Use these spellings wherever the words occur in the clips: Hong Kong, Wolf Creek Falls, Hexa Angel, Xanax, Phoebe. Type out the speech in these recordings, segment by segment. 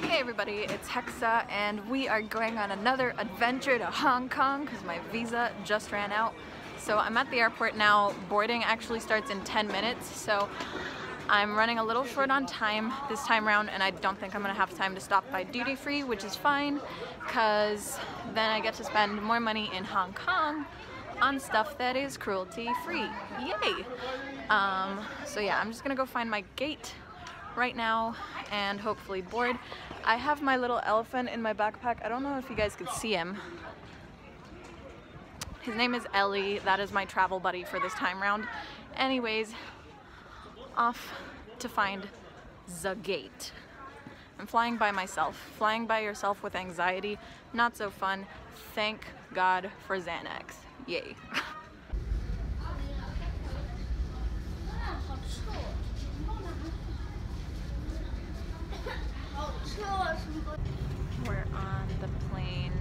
Hey everybody, it's Hexa and we are going on another adventure to Hong Kong because my visa just ran out. So I'm at the airport now. Boarding actually starts in 10 minutes, so I'm running a little short on time this time around, and I don't think I'm gonna have time to stop by duty free, which is fine because then I get to spend more money in Hong Kong on stuff that is cruelty free. Yay! So yeah, I'm just gonna go find my gate right now and hopefully board. I have my little elephant in my backpack. I don't know if you guys could see him. His name is Ellie. That is my travel buddy for this time round. Anyways, off to find the gate. I'm flying by myself. Flying by yourself with anxiety, not so fun. Thank God for Xanax. Yay. We're on the plane.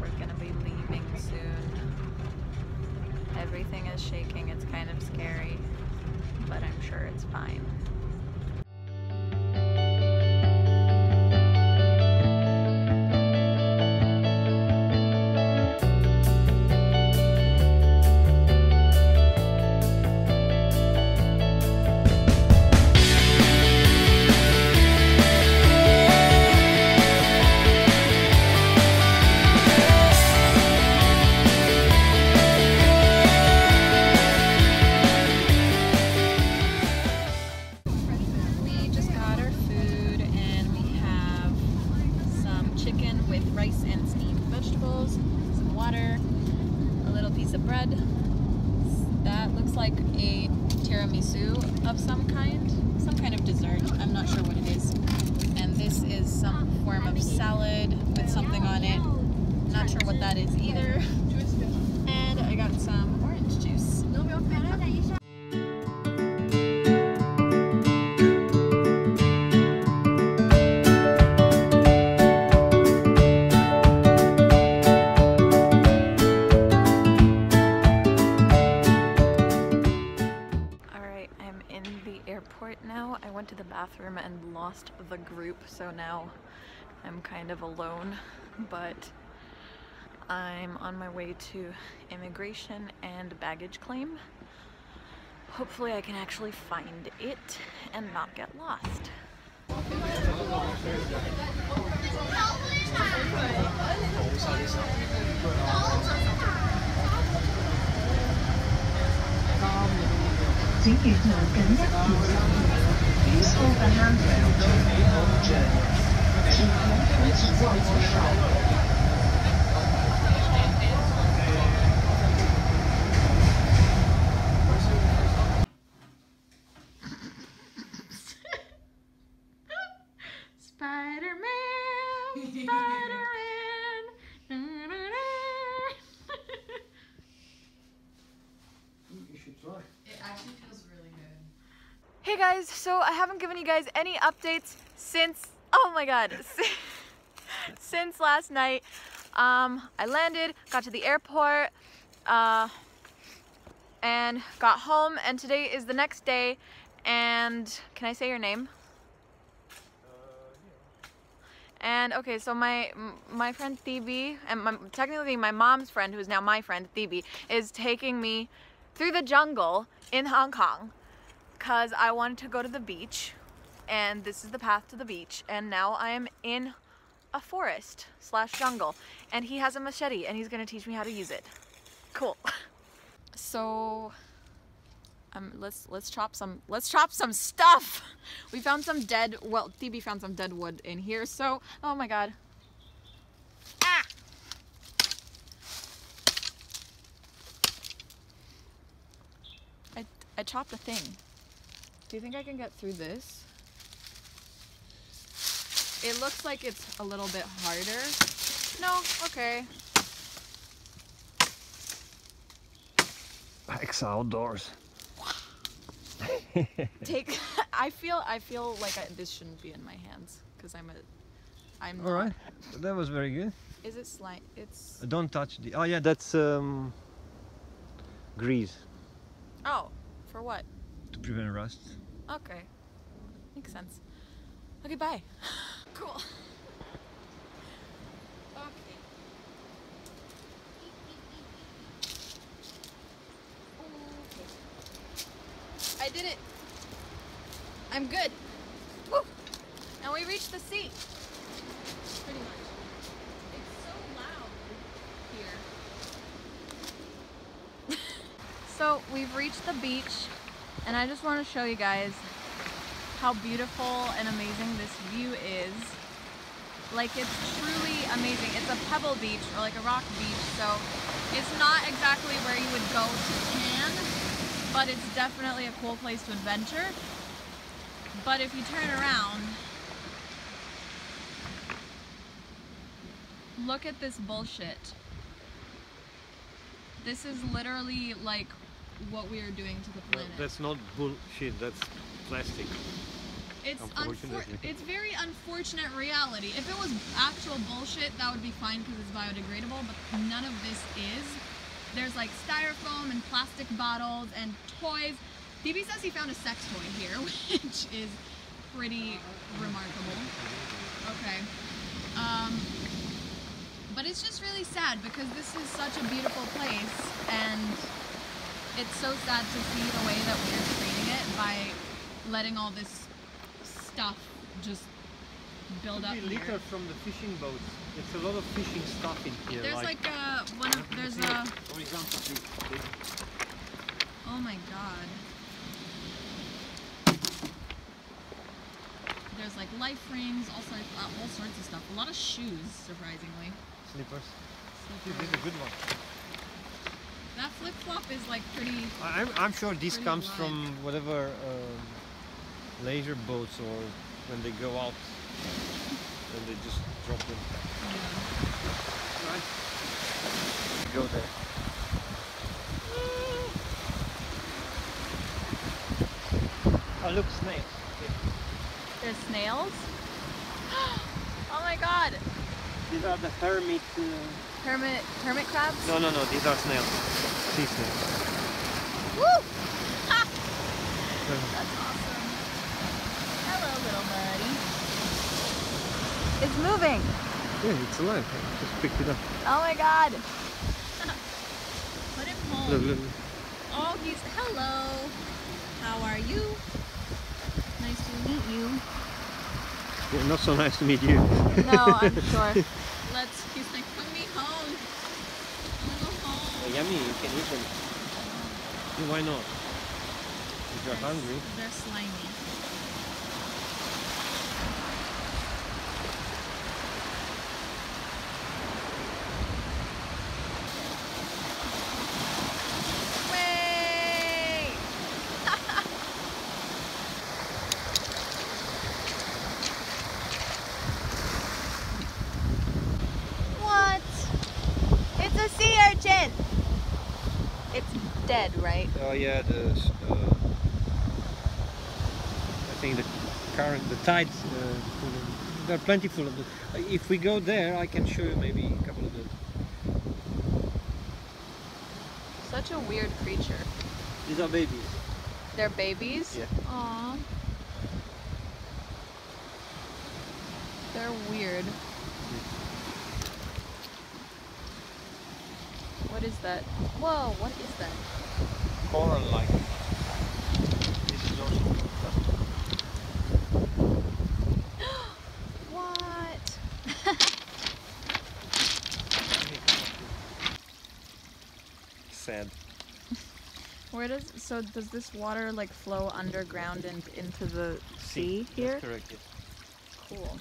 We're gonna be leaving soon. Everything is shaking. It's kind of scary, but I'm sure it's fine. And lost the group, so now I'm kind of alone, but I'm on my way to immigration and baggage claim. Hopefully I can actually find it and not get lost. Use all the handrail to make all the journey. Hey guys, so I haven't given you guys any updates since, oh my god, since last night. I landed, got to the airport, and got home, and today is the next day, and can I say your name? Yeah. And okay, so my friend Phoebe, and technically my mom's friend, who is now my friend Phoebe, is taking me through the jungle in Hong Kong. Because I wanted to go to the beach, and this is the path to the beach, and now I am in a forest slash jungle, and he has a machete and he's gonna teach me how to use it. Cool. So let's chop some stuff. We found some dead, well, Phoebe found some dead wood in here, so oh my god. Ah! I chopped a thing. Do you think I can get through this? It looks like it's a little bit harder. No, okay. Hexa outdoors. Take. I feel like this shouldn't be in my hands because I'm. All right, that was very good. Is it slime? It's. Don't touch the. Oh yeah, that's Grease. Oh, for what? To prevent rust. Okay, makes sense. Okay, bye. Cool. Okay. I did it. I'm good. Woo! And we reached the sea. Pretty much. It's so loud here. So we've reached the beach, and I just want to show you guys how beautiful and amazing this view is. Like, it's truly amazing. It's a pebble beach, or like a rock beach, so it's not exactly where you would go to tan, but it's definitely a cool place to adventure. But if you turn around, look at this bullshit. This is literally like what we are doing to the planet. No, that's not bullshit, that's plastic. It's very unfortunate reality. If it was actual bullshit, that would be fine because it's biodegradable, but none of this is. There's like styrofoam and plastic bottles and toys. Phoebe says he found a sex toy here, which is pretty remarkable. Okay. But it's just really sad because this is such a beautiful place, and it's so sad to see the way that we're treating it by letting all this stuff just build up. Litter from the fishing boats. It's a lot of fishing stuff in here. There's like a one of there's a. For example, please. Oh my god. There's like life rings, all sorts of stuff. A lot of shoes, surprisingly. Slippers. You did a good one. That flip flop is like pretty. I'm sure this comes light. From whatever. Laser boats, or when they go out and they just drop them. Yeah. Right? Go there. Oh look, snails. Okay. There's snails? Oh my god! These are the hermit... Hermit crabs? No, these are snails. Sea snails. Woo! Ha! That's awesome. Hello, little buddy. It's moving. Yeah, it's alive. I just picked it up. Oh my god. Put him home. Look. Oh, he's... Hello. How are you? Nice to meet you. Yeah, not so nice to meet you. No, I'm sure. He's like, put me home. Go home. They're yummy, you can eat them. Yeah, why not? If you're hungry. They're slimy. Dead, right? Oh yeah, I think the tides, they're plentiful of them. If we go there, I can show you maybe a couple of them. Such a weird creature. These are babies. They're babies? Yeah. Aww. They're weird. What is that? Whoa, what is that? Coral like. This is also what? Sad. Does this water like flow underground and into the sea here? That's correct, yes. Cool.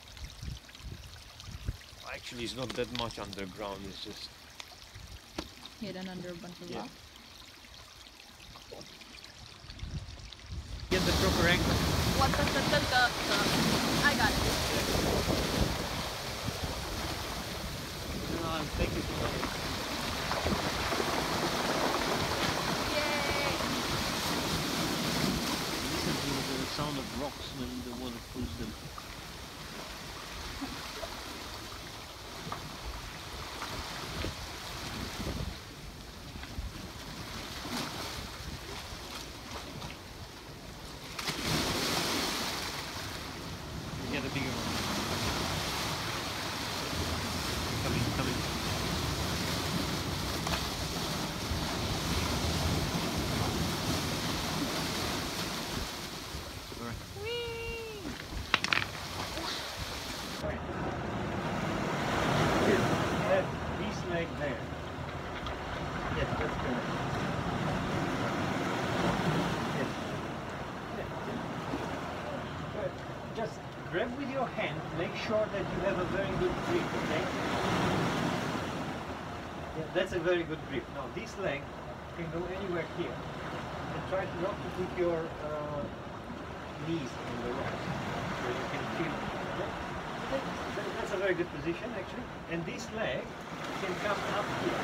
Actually it's not that much underground, it's just hidden under a bunch of rock. Cool. Get the proper angle. What the. I got it. Thank you for coming. Yay! Listen to the sound of rocks when the water pulls them. your hand, make sure that you have a very good grip, okay? Yeah, that's a very good grip. Now this leg can go anywhere here. And try not to put your knees on the rock, so you can feel it, okay? That's a very good position actually. And this leg can come up here.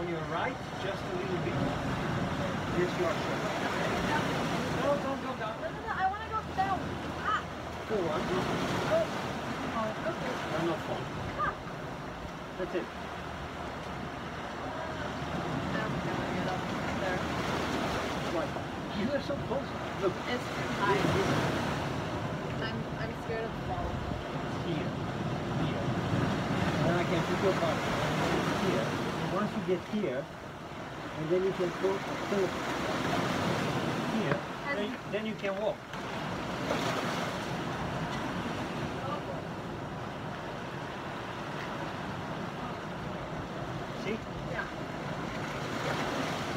On your right, just a little bit. Here's your shoulder. No, don't go down. No, I want to go down. Ah! Go on. Oh, okay. I'm not falling. Ah. That's it. There. Why? You are so close. Look. It's too high. I'm scared of falling. Here. Here. Then I can pick your body. Here. And once you get here, and then you can go here. Then you can walk. See? Yeah.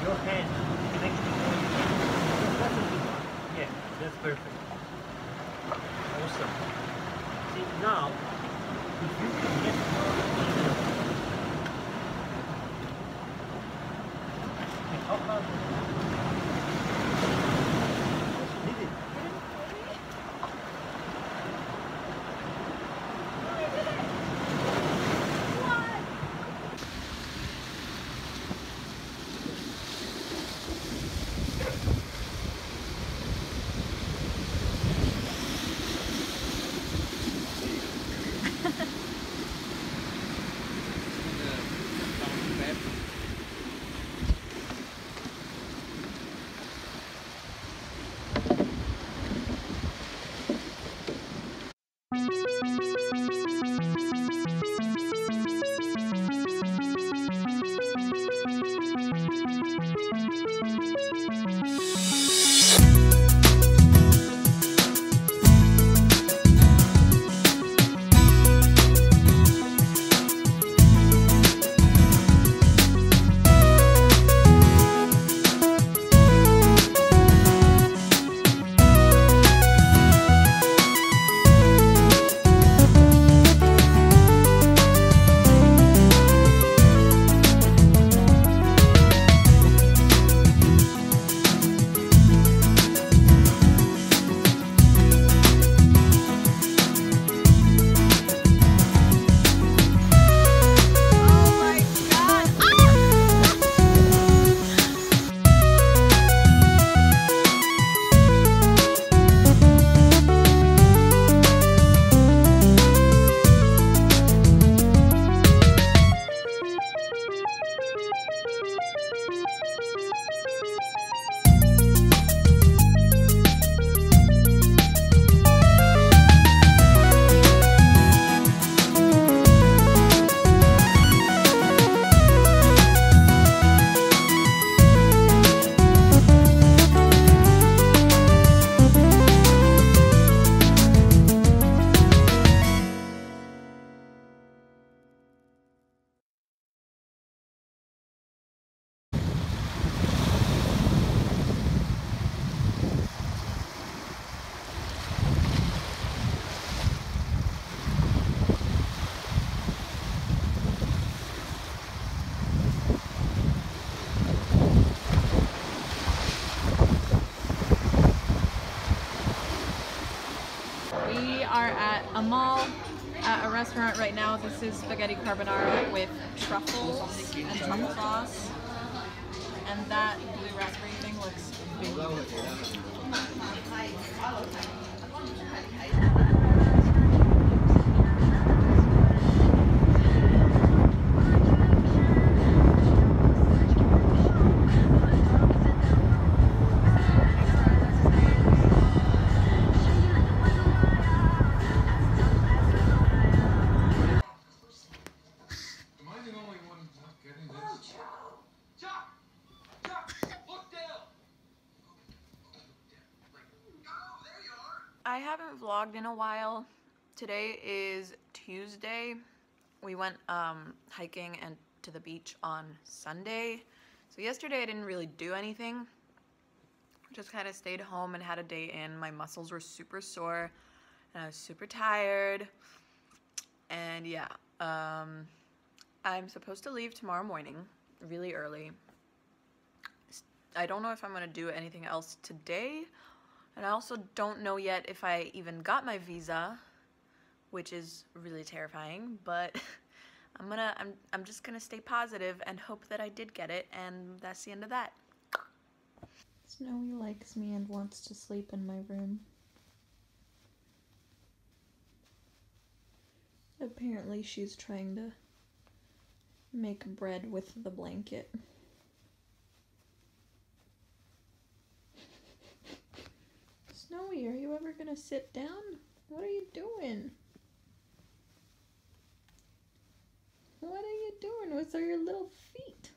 Your hand connects to your hand. Yeah, that's perfect. Awesome. See, now, if you can get how about restaurant right now. This is spaghetti carbonara with truffles and truffle sauce, and that blue raspberry thing looks beautiful. I haven't vlogged in a while. Today is Tuesday. We went hiking and to the beach on Sunday. So yesterday I didn't really do anything. just kind of stayed home and had a day in. My muscles were super sore and I was super tired. And yeah, I'm supposed to leave tomorrow morning really early. I don't know if I'm gonna do anything else today, and I also don't know yet if I even got my visa, which is really terrifying, but I'm just gonna stay positive and hope that I did get it, and that's the end of that. Snowy likes me and wants to sleep in my room. Apparently she's trying to make bread with the blanket. Snowy, are you ever gonna sit down? What are you doing? What are you doing with all your little feet?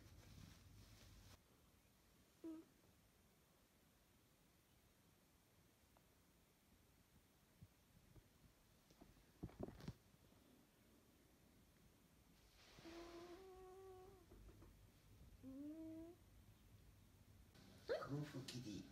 Kung Fu Kitty.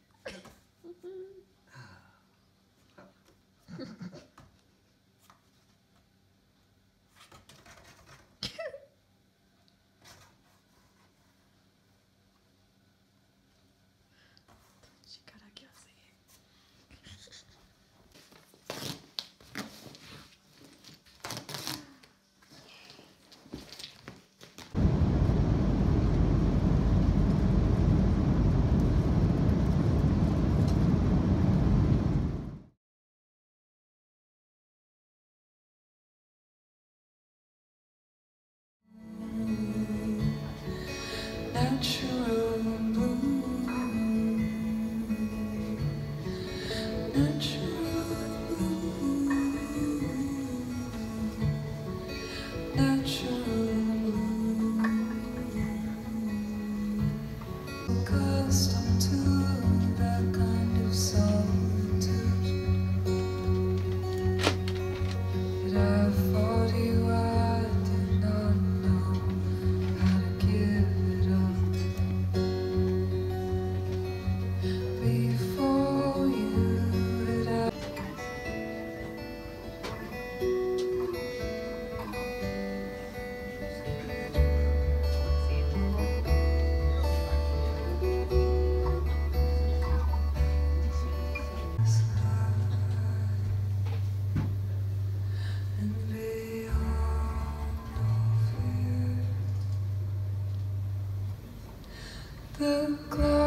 The glow.